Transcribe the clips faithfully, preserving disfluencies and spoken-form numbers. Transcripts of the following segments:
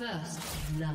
First blood.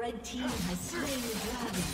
Red team has slain the dragon.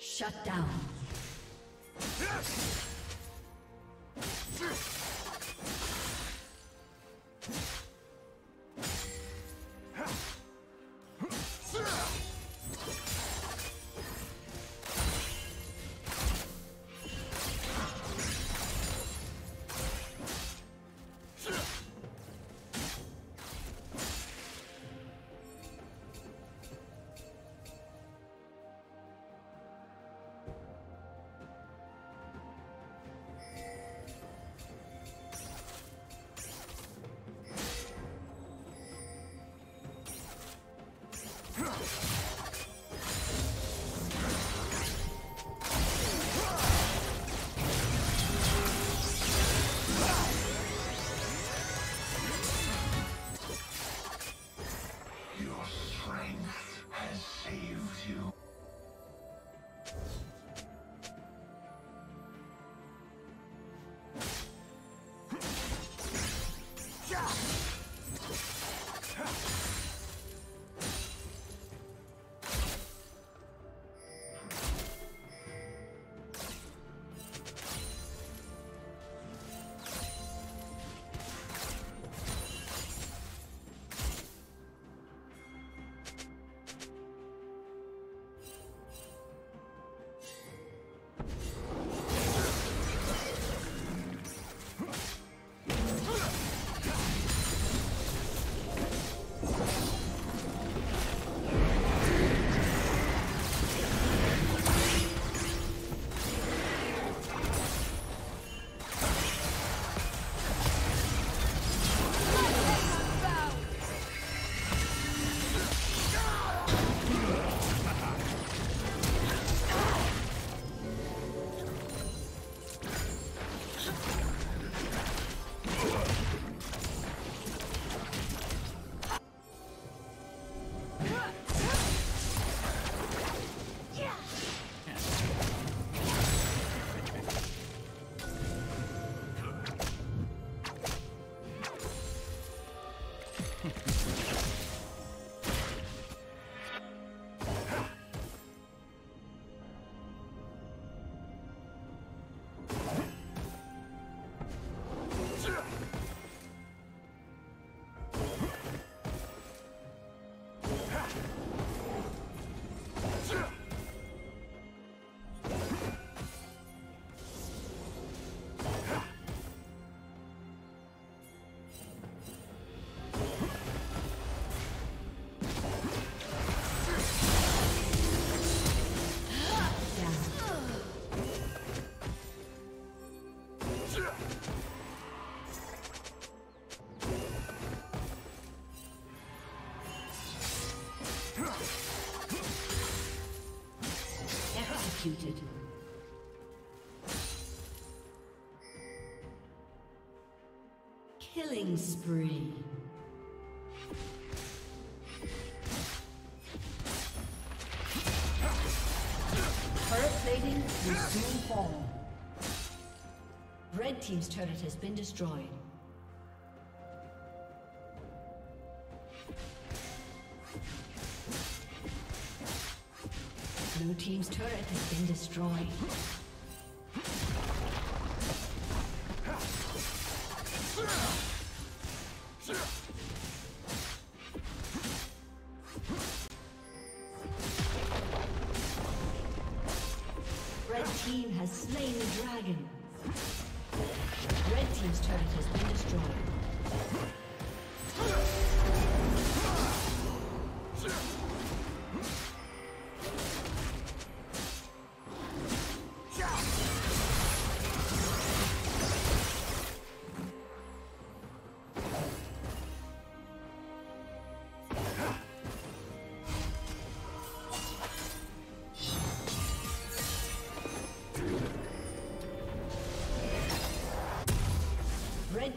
Shut down. executed. Killing spree. Turret plating will soon fall. Red team's turret has been destroyed. Blue team's turret has been destroyed. Red team has slain the dragon. Red team's turret has been destroyed. Red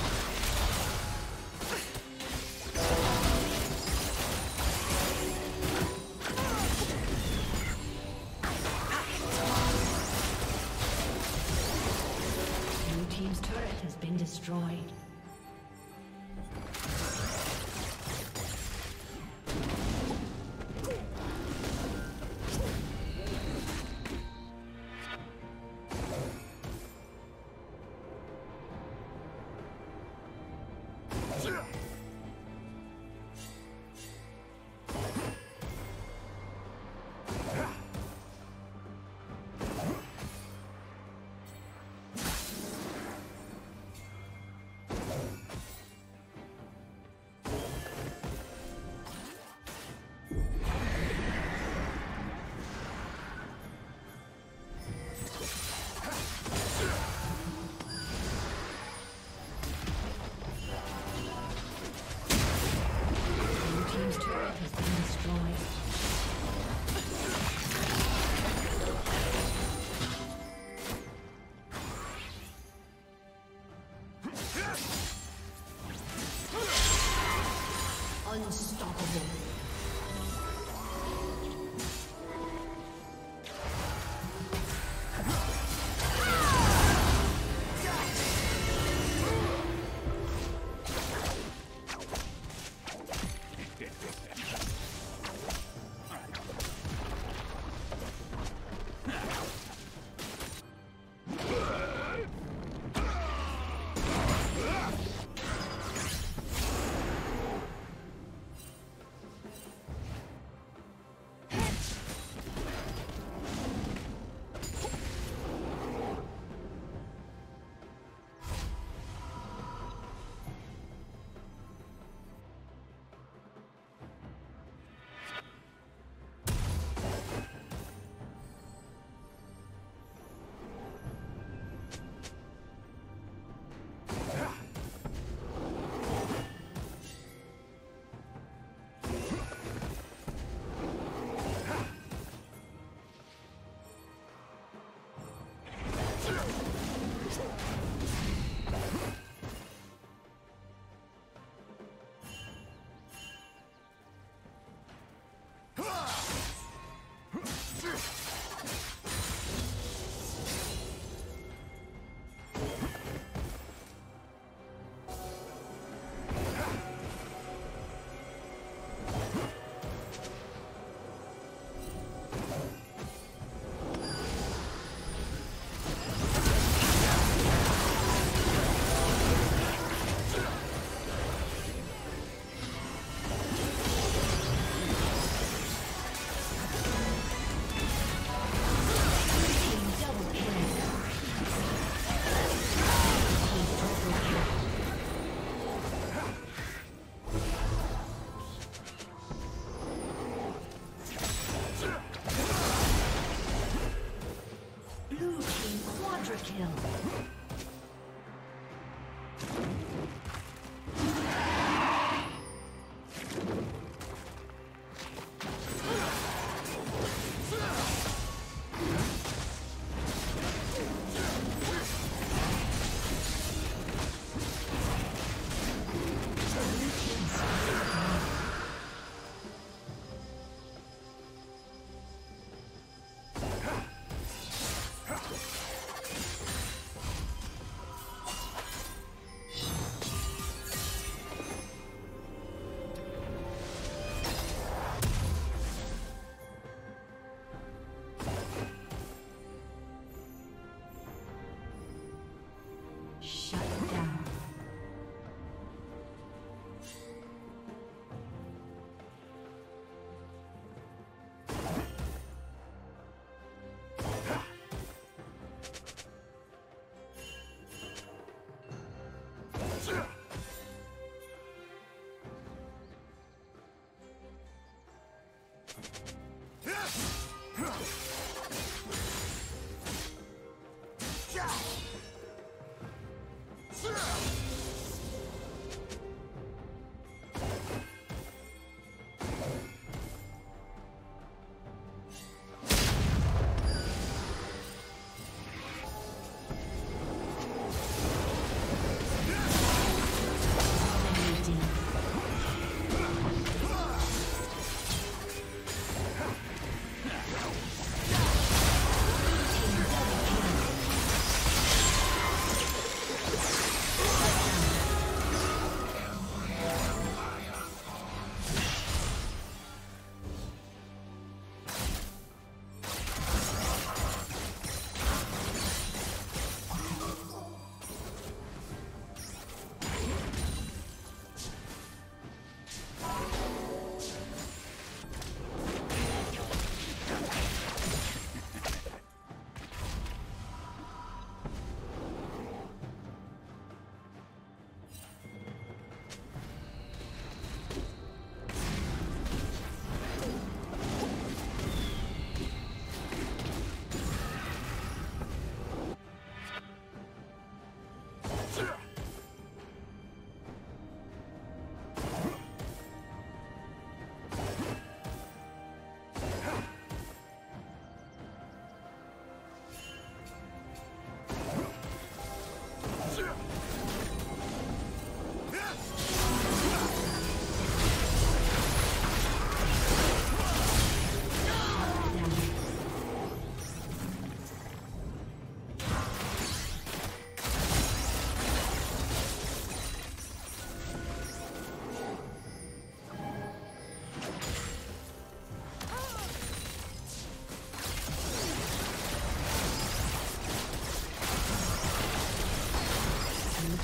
Shut down.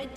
Red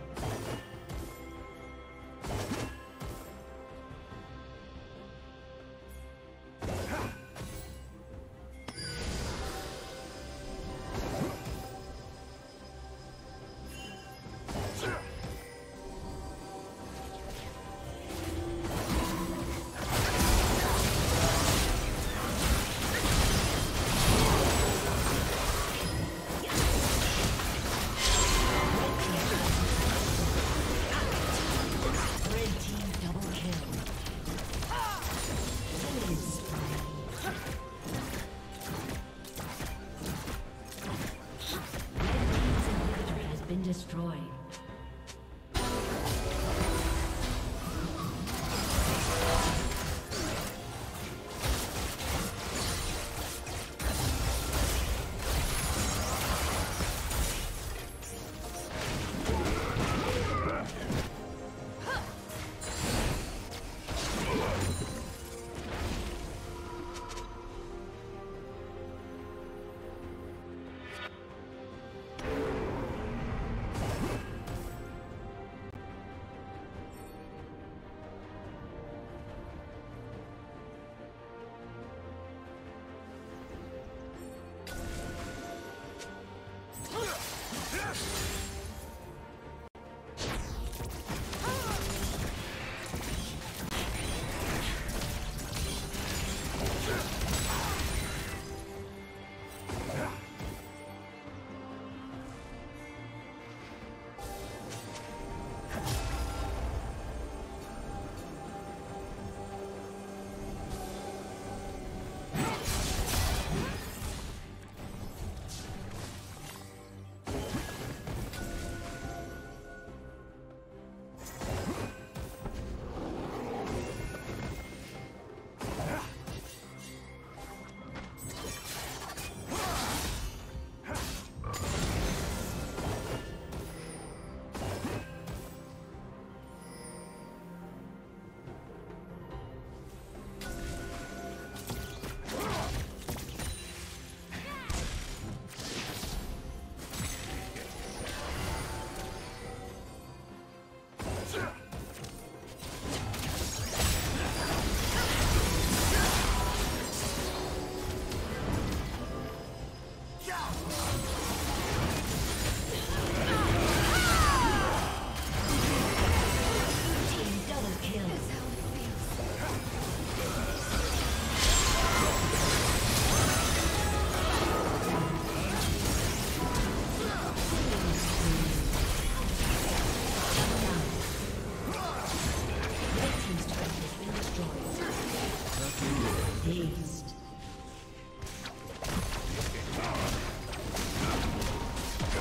Destroyed.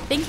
Thank